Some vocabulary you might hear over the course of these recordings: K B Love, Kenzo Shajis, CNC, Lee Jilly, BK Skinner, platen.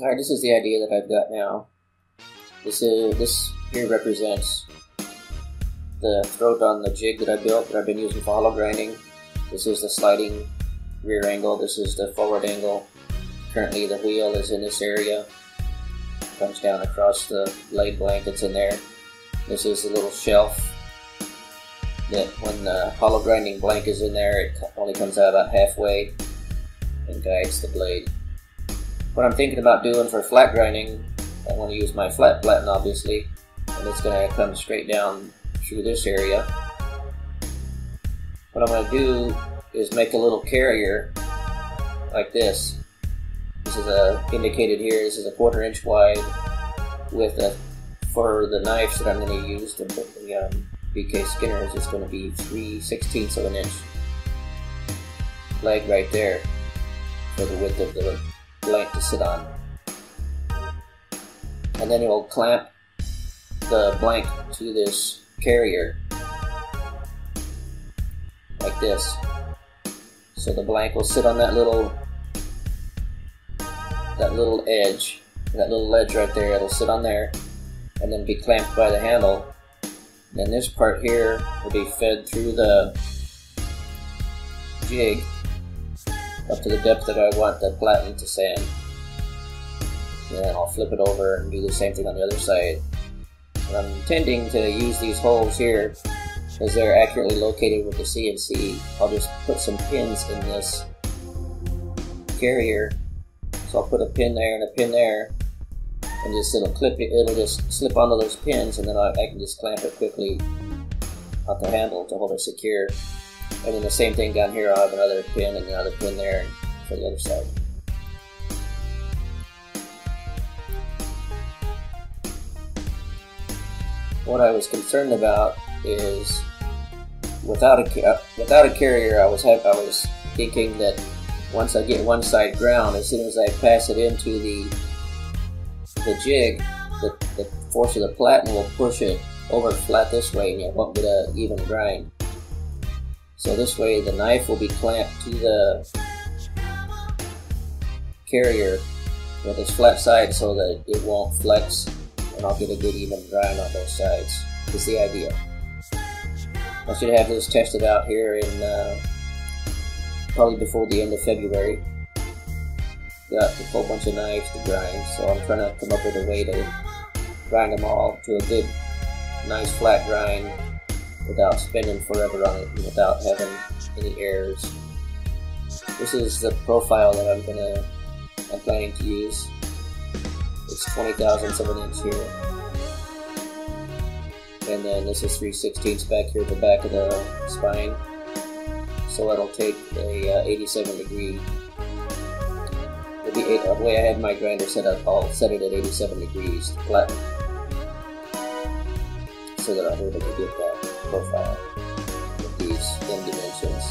Alright, this is the idea that I've got now. This here represents the throat on the jig that I built, that I've been using for hollow grinding. This is the sliding rear angle, this is the forward angle. Currently the wheel is in this area. Comes down across the blade blank that's in there. This is the little shelf that when the hollow grinding blank is in there, it only comes out about halfway and guides the blade. What I'm thinking about doing for flat grinding, I want to use my flat platen obviously, and it's going to come straight down through this area. What I'm going to do is make a little carrier like this. This is indicated here, this is a 1/4 inch wide with for the knives that I'm going to use, the BK Skinner is just going to be 3/16 of an inch leg right there for the width of the blank to sit on, and then it will clamp the blank to this carrier like this, so the blank will sit on that little edge right there. It'll sit on there and then be clamped by the handle, and then this part here will be fed through the jig up to the depth that I want the platen to sand. And then I'll flip it over and do the same thing on the other side. And I'm intending to use these holes here as they're accurately located with the CNC. I'll just put some pins in this carrier. So I'll put a pin there and a pin there, and just it'll just slip onto those pins, and then I can just clamp it quickly on the handle to hold it secure. And then the same thing down here, I'll have another pin and another pin there for the other side. What I was concerned about is without a carrier, I was thinking that once I get one side ground, as soon as I pass it into the jig, the force of the platen will push it over flat this way, and it won't get an even grind. So this way the knife will be clamped to the carrier with its flat side so that it won't flex, and I'll get a good even grind on both sides. Is the idea. I should have this tested out here in probably before the end of February. Got a whole bunch of knives to grind, so I'm trying to come up with a way to grind them all to a good, nice flat grind without spending forever on it and without having any errors. This is the profile that I'm planning to use. It's 20 thousandths of an inch here, and then this is 3/16 back here at the back of the spine. So it'll take a 87 degree. The way I had my grinder set up, I'll set it at 87 degrees flat, so that I'm able to get that profile with these thin dimensions.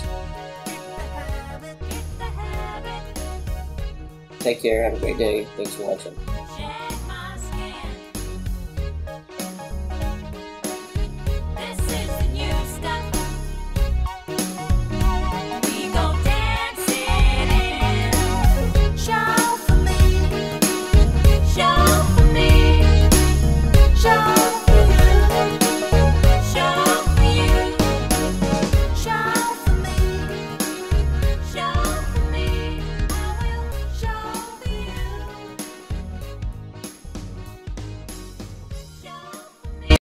Take care, have a great day, thanks for watching.